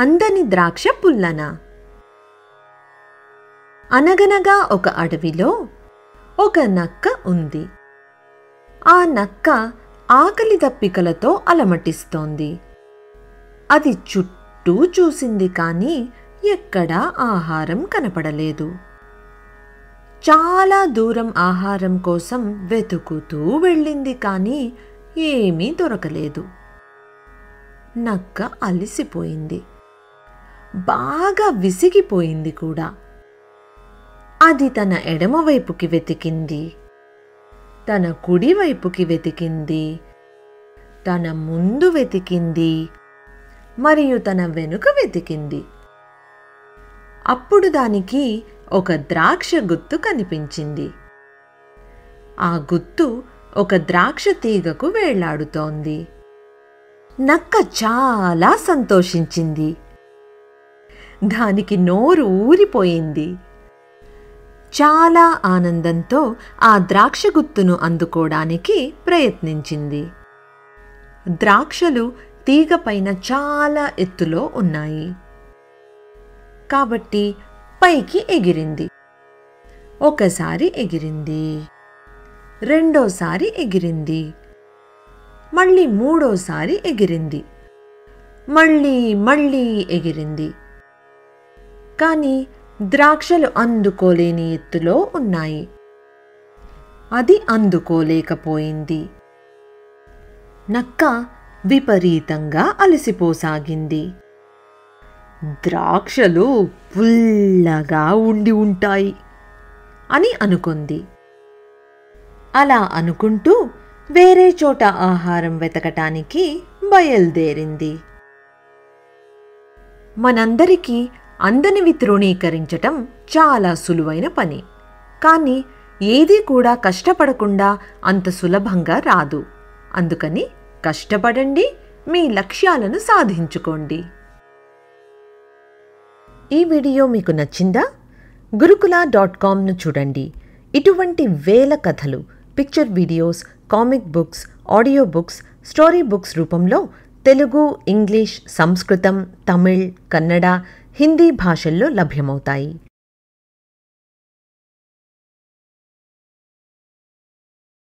అందని ద్రాక్ష పుల్లన. అనగనగా ఒక అడవిలో ఒక నక్క ఉంది. ఆ నక్క ఆకలి దప్పికలతో అలమటిస్తోంది. అది చుట్టూ చూసింది కానీ ఎక్కడా ఆహారం కనపడలేదు. చాలా దూరం ఆహారం కోసం వెతుకుతూ వెళ్ళింది కానీ ఏమీ దొరకలేదు. నక్క అలిసిపోయింది, బాగా విసిగిపోయింది కూడా. అది తన ఎడమవైపుకి వెతికింది, తన కుడివైపుకి వెతికింది, తన ముందు వెతికింది, మరియు తన వెనుక వెతికింది. అప్పుడు దానికి ఒక ద్రాక్ష గుత్తు కనిపించింది. ఆ గుత్తు ఒక ద్రాక్ష తీగకు వేళ్లాడుతోంది. నక్క చాలా సంతోషించింది, దానికి నోరు ఊరిపోయింది. చాలా ఆనందంతో ఆ ద్రాక్ష గుత్తును అందుకోవడానికి ప్రయత్నించింది. ద్రాక్షలు తీగపైన చాలా ఎత్తులో ఉన్నాయి కాబట్టి పైకి ఎగిరింది. ఒకసారి ఎగిరింది, రెండోసారి ఎగిరింది, మళ్ళీ మూడోసారి ఎగిరింది, మళ్ళీ మళ్ళీ ఎగిరింది. కానీ ద్రాక్షలు అందుకోలేని ఎత్తులో ఉన్నాయి. అది అందుకోలేకపోయింది. నక్క విపరీతంగా అలసిపోసాగింది. ద్రాక్షలు పుల్లగా ఉండి ఉంటాయి అని అనుకుంది. అలా అనుకుంటూ వేరే చోట ఆహారం వెతకటానికి బయలుదేరింది. మనందరికీ అందనివి తృణీకరించటం చాలా సులువైన పని, కానీ ఏదీ కూడా కష్టపడకుండా అంత సులభంగా రాదు. అందుకని కష్టపడండి, మీ లక్ష్యాలను సాధించుకోండి. ఈ వీడియో మీకు నచ్చిందా? gurukula.com ను చూడండి. ఇటువంటి వేల కథలు, picture videos, comic books, audio books, story books రూపంలో తెలుగు, ఇంగ్లీష్, సంస్కృతం, తమిళ్, కన్నడ, హిందీ భాషల్లో లభ్యమవుతాయి.